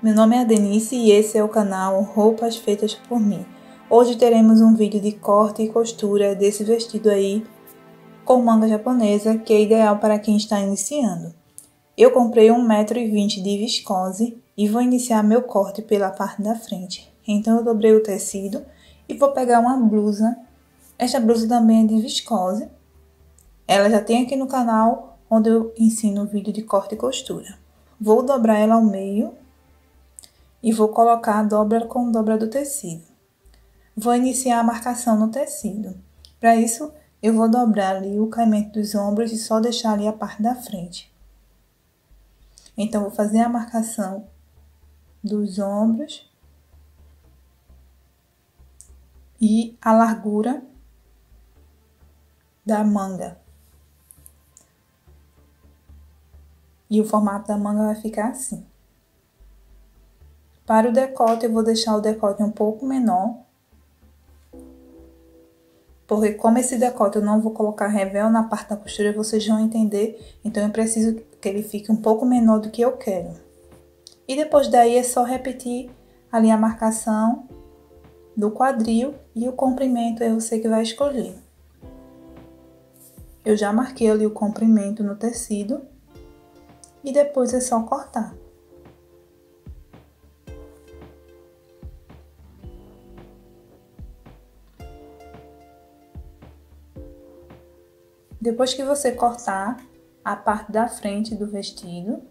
Meu nome é Denise e esse é o canal Roupas Feitas por Mim. Hoje teremos um vídeo de corte e costura desse vestido aí com manga japonesa, que é ideal para quem está iniciando. Eu comprei 1,20 m de viscose e vou iniciar meu corte pela parte da frente. Então eu dobrei o tecido e vou pegar uma blusa. Esta blusa também é de viscose. Ela já tem aqui no canal, onde eu ensino o vídeo de corte e costura. Vou dobrar ela ao meio e vou colocar a dobra com dobra do tecido. Vou iniciar a marcação no tecido. Para isso, eu vou dobrar ali o caimento dos ombros e só deixar ali a parte da frente. Então, vou fazer a marcação dos ombros e a largura da manga. E o formato da manga vai ficar assim. Para o decote, eu vou deixar o decote um pouco menor, porque como esse decote eu não vou colocar revel na parte da costura, vocês vão entender, então eu preciso que ele fique um pouco menor do que eu quero. E depois daí é só repetir ali a marcação do quadril e o comprimento é você que vai escolher. Eu já marquei ali o comprimento no tecido e depois é só cortar. Depois que você cortar a parte da frente do vestido,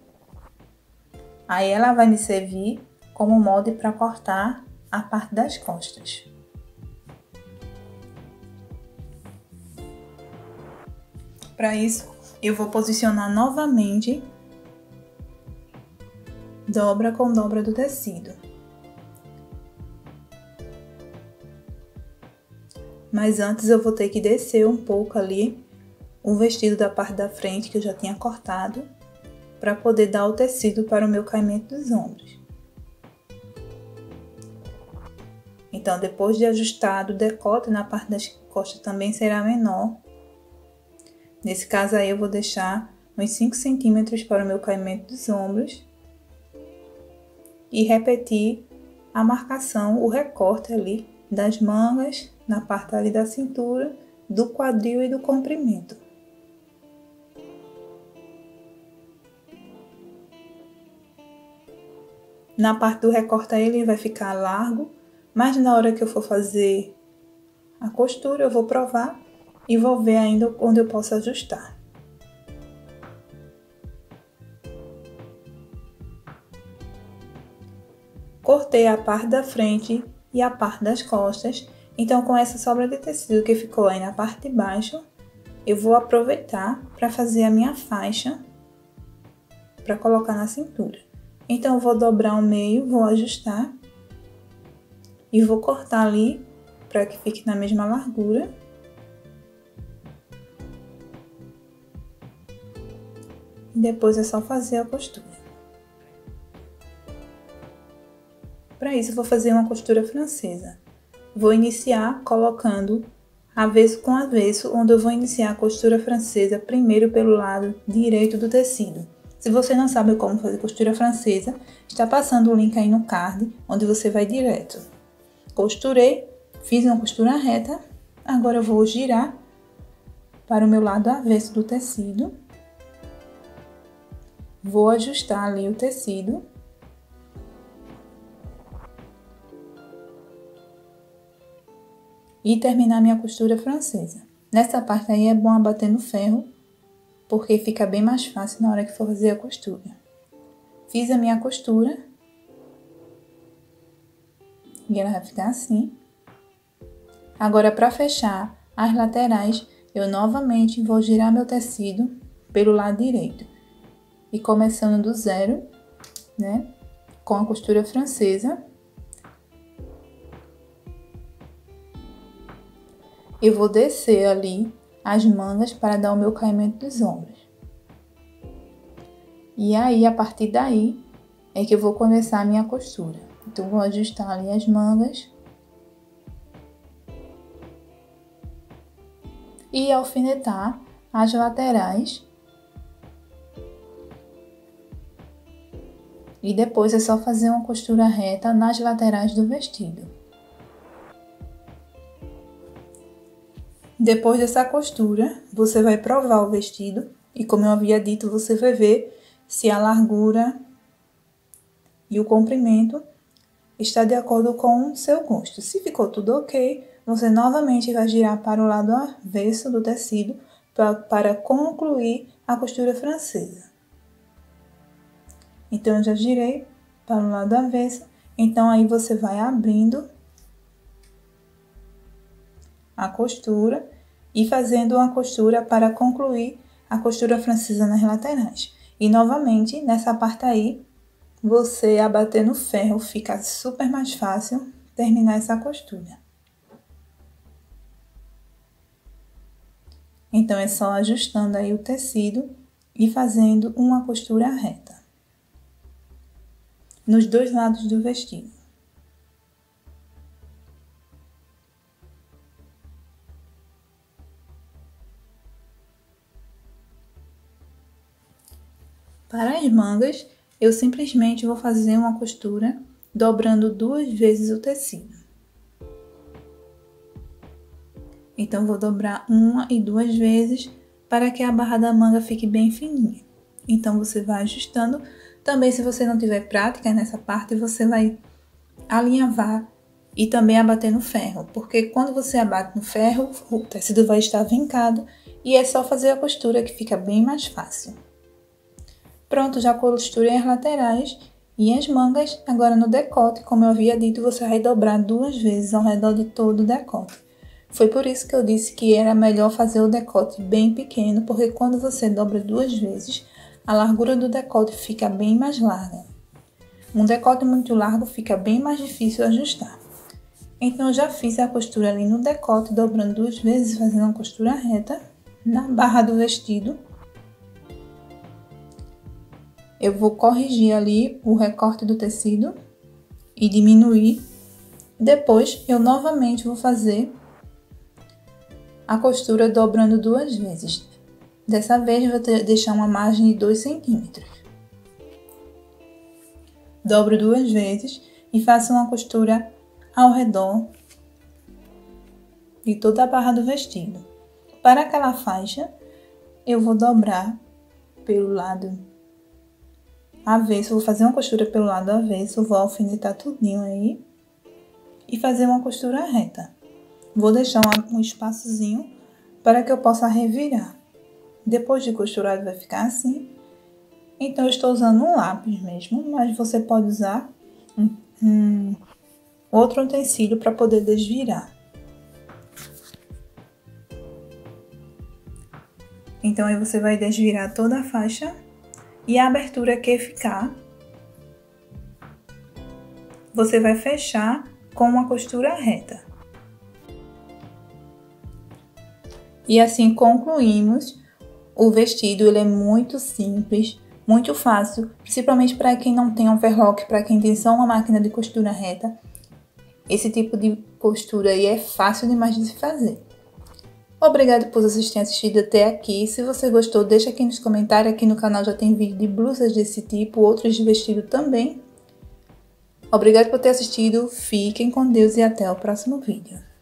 aí ela vai me servir como molde para cortar a parte das costas. Para isso, eu vou posicionar novamente dobra com dobra do tecido. Mas antes eu vou ter que descer um pouco ali o vestido da parte da frente que eu já tinha cortado, para poder dar o tecido para o meu caimento dos ombros. Então, depois de ajustado, o decote na parte das costas também será menor. Nesse caso aí, eu vou deixar uns 5 centímetros para o meu caimento dos ombros e repetir a marcação, o recorte ali das mangas, na parte ali da cintura, do quadril e do comprimento. Na parte do recorte ele vai ficar largo, mas na hora que eu for fazer a costura eu vou provar e vou ver ainda onde eu posso ajustar. Cortei a parte da frente e a parte das costas, então com essa sobra de tecido que ficou aí na parte de baixo, eu vou aproveitar para fazer a minha faixa para colocar na cintura. Então, eu vou dobrar o meio, vou ajustar e vou cortar ali para que fique na mesma largura. E depois é só fazer a costura. Para isso, eu vou fazer uma costura francesa. Vou iniciar colocando avesso com avesso, onde eu vou iniciar a costura francesa primeiro pelo lado direito do tecido. Se você não sabe como fazer costura francesa, está passando o link aí no card, onde você vai direto. Costurei, fiz uma costura reta, agora eu vou girar para o meu lado avesso do tecido. Vou ajustar ali o tecido. E terminar minha costura francesa. Nessa parte aí é bom abater no ferro, porque fica bem mais fácil na hora que for fazer a costura. Fiz a minha costura. E ela vai ficar assim. Agora, para fechar as laterais, eu novamente vou girar meu tecido pelo lado direito. E começando do zero, né? Com a costura francesa. Eu vou descer ali as mangas para dar o meu caimento dos ombros. E aí, a partir daí, é que eu vou começar a minha costura. Então, vou ajustar ali as mangas. E alfinetar as laterais. e depois é só fazer uma costura reta nas laterais do vestido. Depois dessa costura, você vai provar o vestido e, como eu havia dito, você vai ver se a largura e o comprimento está de acordo com o seu gosto. Se ficou tudo ok, você novamente vai girar para o lado avesso do tecido para concluir a costura francesa. Então, eu já girei para o lado avesso, então aí você vai abrindo a costura e fazendo uma costura para concluir a costura francesa nas laterais. E novamente, nessa parte aí, você abater no ferro, fica super mais fácil terminar essa costura. Então, é só ajustando aí o tecido e fazendo uma costura reta nos dois lados do vestido. Para as mangas, eu simplesmente vou fazer uma costura dobrando duas vezes o tecido. Então, vou dobrar uma e duas vezes para que a barra da manga fique bem fininha. Então, você vai ajustando. Também, se você não tiver prática nessa parte, você vai alinhavar e também abater no ferro. Porque quando você abate no ferro, o tecido vai estar vincado e é só fazer a costura que fica bem mais fácil. Pronto, já costurei as laterais e as mangas. Agora no decote, como eu havia dito, você vai dobrar duas vezes ao redor de todo o decote. Foi por isso que eu disse que era melhor fazer o decote bem pequeno, porque quando você dobra duas vezes, a largura do decote fica bem mais larga. Um decote muito largo fica bem mais difícil ajustar. Então, eu já fiz a costura ali no decote, dobrando duas vezes, fazendo uma costura reta na barra do vestido. Eu vou corrigir ali o recorte do tecido e diminuir. Depois, eu novamente vou fazer a costura dobrando duas vezes. Dessa vez, vou deixar uma margem de 2 centímetros. Dobro duas vezes e faço uma costura ao redor de toda a barra do vestido. Para aquela faixa, eu vou dobrar pelo lado avesso, vou fazer uma costura pelo lado avesso, vou alfinetar tudinho aí e fazer uma costura reta. Vou deixar um espaçozinho para que eu possa revirar. Depois de costurado vai ficar assim. Então, eu estou usando um lápis mesmo, mas você pode usar outro utensílio para poder desvirar. Então, aí você vai desvirar toda a faixa. E a abertura que ficar, você vai fechar com uma costura reta. E assim concluímos o vestido. Ele é muito simples, muito fácil, principalmente para quem não tem overlock, para quem tem só uma máquina de costura reta. Esse tipo de costura aí é fácil demais de se fazer. Obrigado por vocês terem assistido até aqui. Se você gostou, deixa aqui nos comentários. Aqui no canal já tem vídeo de blusas desse tipo, outros de vestido também. Obrigado por ter assistido. Fiquem com Deus e até o próximo vídeo.